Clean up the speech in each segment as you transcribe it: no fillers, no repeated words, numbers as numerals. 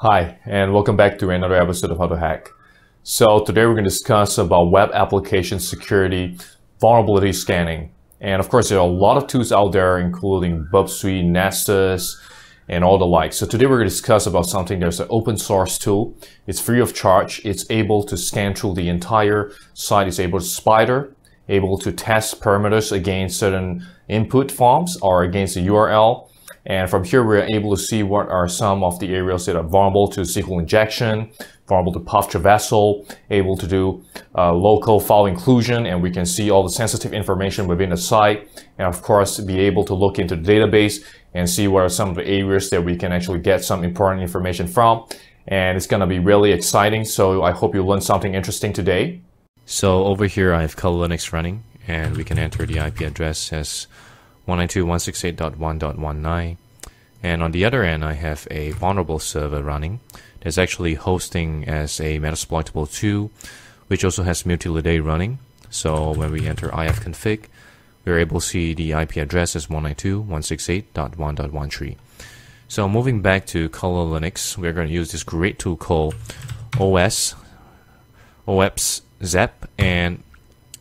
Hi, and welcome back to another episode of How to Hack. So today we're going to discuss about web application security, vulnerability scanning. And of course, there are a lot of tools out there, including Burp Suite, Nessus, and all the like. So today we're going to discuss about something. There's an open source tool. It's free of charge. It's able to scan through the entire site. It's able to spider, able to test parameters against certain input forms or against the URL. And from here, we're able to see what are some of the areas that are vulnerable to SQL injection, vulnerable to path traversal, able to do local file inclusion, and we can see all the sensitive information within the site. And of course, be able to look into the database and see what are some of the areas that we can actually get some important information from. And it's going to be really exciting. So I hope you learned something interesting today. So over here, I have Kali Linux running, and we can enter the IP address as 192.168.1.19, and on the other end I have a vulnerable server running that's actually hosting as a Metasploitable 2, which also has Mutillidae running. So when we enter ifconfig, we're able to see the IP address as 192.168.1.13. So moving back to Kali Linux, we're going to use this great tool called OWASP Zap, and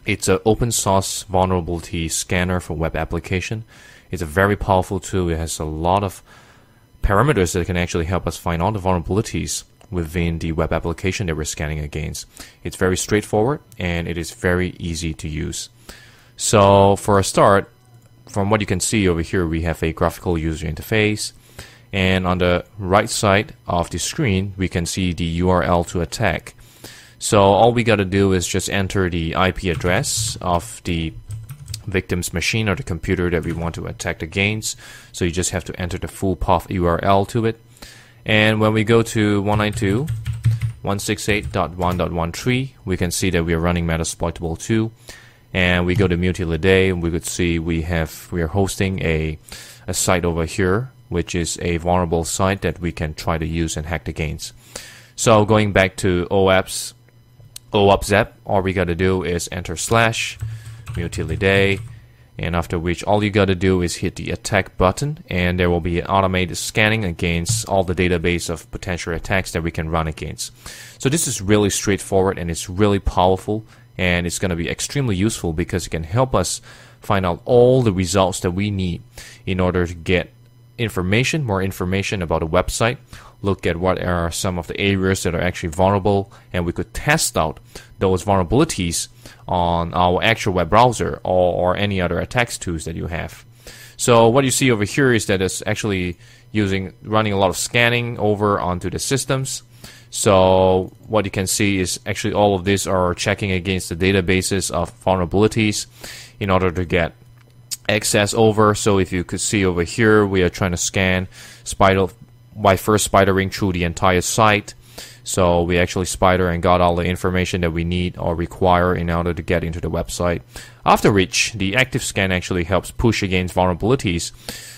it's an open source vulnerability scanner for web application. It's a very powerful tool. It has a lot of parameters that can actually help us find all the vulnerabilities within the web application that we're scanning against. It's very straightforward and it is very easy to use. So for a start, from what you can see over here, we have a graphical user interface. And on the right side of the screen, we can see the URL to attack. So all we gotta do is just enter the IP address of the victim's machine or the computer that we want to attack against. So you just have to enter the full path URL to it. And when we go to 192.168.1.13, we can see that we are running Metasploitable 2. And we go to Mutillidae, and we could see we are hosting a site over here, which is a vulnerable site that we can try to use and hack against. So going back to OWASP Zap, all we gotta do is enter /Mutillidae, and after which all you gotta do is hit the attack button, and there will be an automated scanning against all the database of potential attacks that we can run against. So this is really straightforward and it's really powerful, and it's gonna be extremely useful because it can help us find out all the results that we need in order to get more information about a website, look at what are some of the areas that are actually vulnerable, and we could test out those vulnerabilities on our actual web browser or any other attacks tools that you have. So what you see over here is that it's actually running a lot of scanning over onto the systems. So what you can see is actually all of these are checking against the databases of vulnerabilities in order to get access over. So if you could see over here, we are trying to spider by first spidering through the entire site. So we actually spider and got all the information that we need or require in order to get into the website. After which, the active scan actually helps push against vulnerabilities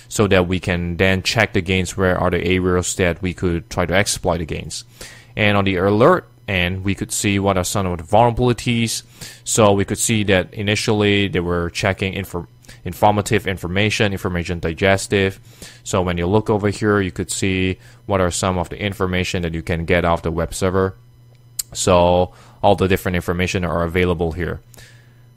so that we can then check against where are the areas that we could try to exploit against. And on the alert, and we could see what are some of the vulnerabilities. So we could see that initially they were checking informative information, information digestive. So when you look over here, you could see what are some of the information that you can get off the web server. So all the different information are available here.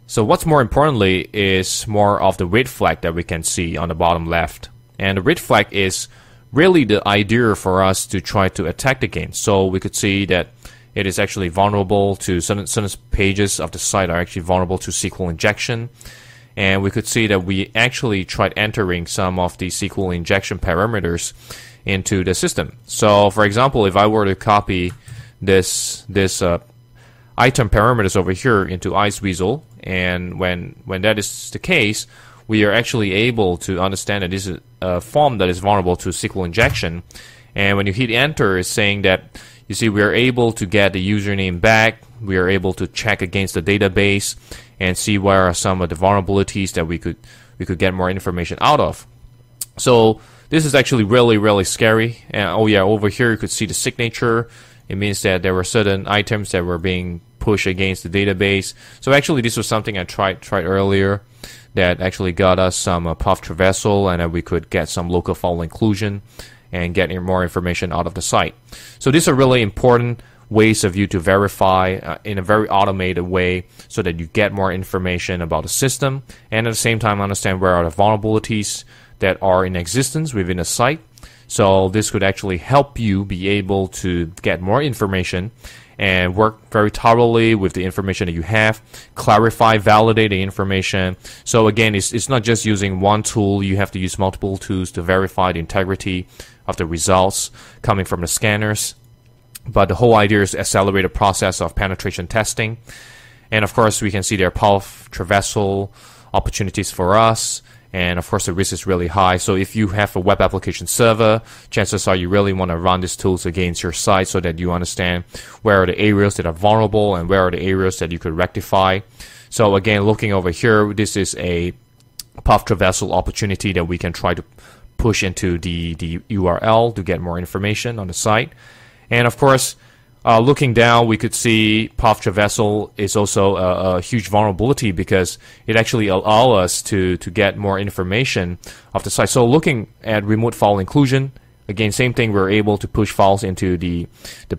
So what's more importantly is more of the red flag that we can see on the bottom left. And the red flag is really the idea for us to try to attack against. So we could see that it is actually vulnerable to certain pages of the site are actually vulnerable to SQL injection. And we could see that we actually tried entering some of the SQL injection parameters into the system. So for example, if I were to copy this item parameters over here into Iceweasel, and when that is the case, we are actually able to understand that this is a form that is vulnerable to SQL injection. And when you hit enter, it's saying that, you see, we are able to get the username back, we are able to check against the database and see where are some of the vulnerabilities that we could get more information out of. So this is actually really, really scary. And oh yeah, over here you could see the signature. It means that there were certain items that were being pushed against the database. So actually this was something I tried earlier that actually got us some path traversal, and we could get some local file inclusion. and get more information out of the site. So these are really important ways of you to verify in a very automated way so that you get more information about the system and at the same time understand where are the vulnerabilities that are in existence within a site. So this could actually help you be able to get more information and work very thoroughly with the information that you have, clarify, validate the information. So again, it's not just using one tool. You have to use multiple tools to verify the integrity of the results coming from the scanners. But the whole idea is to accelerate the process of penetration testing. And of course, we can see there are path traversal opportunities for us. And of course, the risk is really high. So if you have a web application server, chances are you really want to run these tools against your site so that you understand where are the areas that are vulnerable and where are the areas that you could rectify. So again, looking over here, this is a path traversal opportunity that we can try to push into the URL to get more information on the site. And of course, looking down, we could see path traversal is also a huge vulnerability because it actually allows us to get more information of the site. So looking at remote file inclusion, again, same thing, we're able to push files into the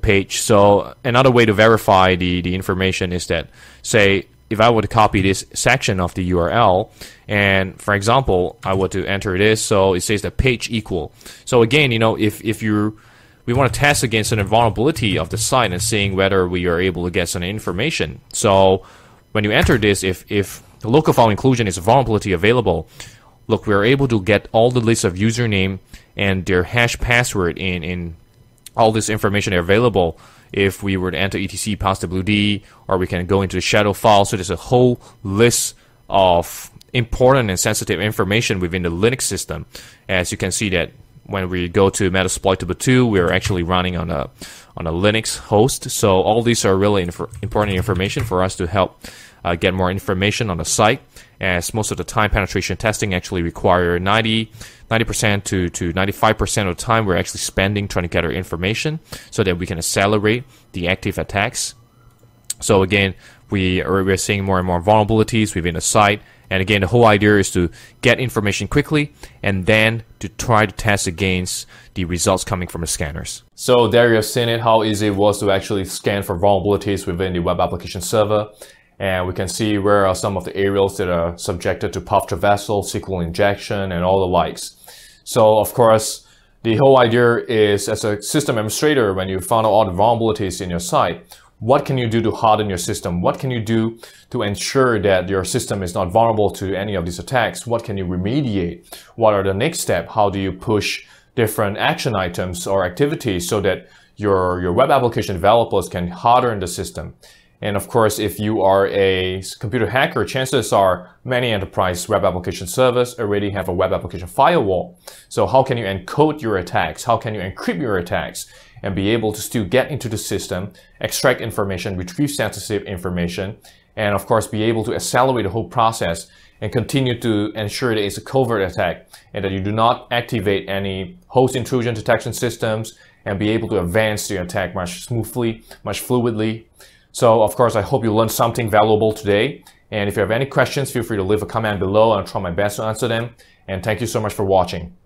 page. So another way to verify the information is that, say, if I were to copy this section of the URL, and for example, I were to enter this, so it says that page equal. So again, you know, if you're we want to test against an vulnerability of the site and seeing whether we are able to get some information. So when you enter this, if the local file inclusion is a vulnerability available, look, we are able to get all the lists of username and their hash password in all this information available. If we were to enter etc passwd, or we can go into the shadow file, so there's a whole list of important and sensitive information within the Linux system. As you can see that when we go to Metasploitable 2, we're actually running on a Linux host. So all these are really important information for us to help get more information on the site, as most of the time penetration testing actually require 90% to 95% of the time we're actually spending trying to gather information so that we can accelerate the active attacks. So again, we're seeing more and more vulnerabilities within the site. And again, the whole idea is to get information quickly and then to try to test against the results coming from the scanners. So there you have seen it, how easy it was to actually scan for vulnerabilities within the web application server. And we can see where are some of the areas that are subjected to path traversal, SQL injection, and all the likes. So of course, the whole idea is, as a system administrator, when you found out all the vulnerabilities in your site, what can you do to harden your system? What can you do to ensure that your system is not vulnerable to any of these attacks? What can you remediate? What are the next step? How do you push different action items or activities so that your web application developers can harden the system? And of course, if you are a computer hacker, chances are many enterprise web application servers already have a web application firewall. So how can you encode your attacks? How can you encrypt your attacks and be able to still get into the system, extract information, retrieve sensitive information, and of course be able to accelerate the whole process and continue to ensure that it's a covert attack and that you do not activate any host intrusion detection systems, and be able to advance your attack much smoothly, much fluidly. So of course, I hope you learned something valuable today. And if you have any questions, feel free to leave a comment below and I'll try my best to answer them. And thank you so much for watching.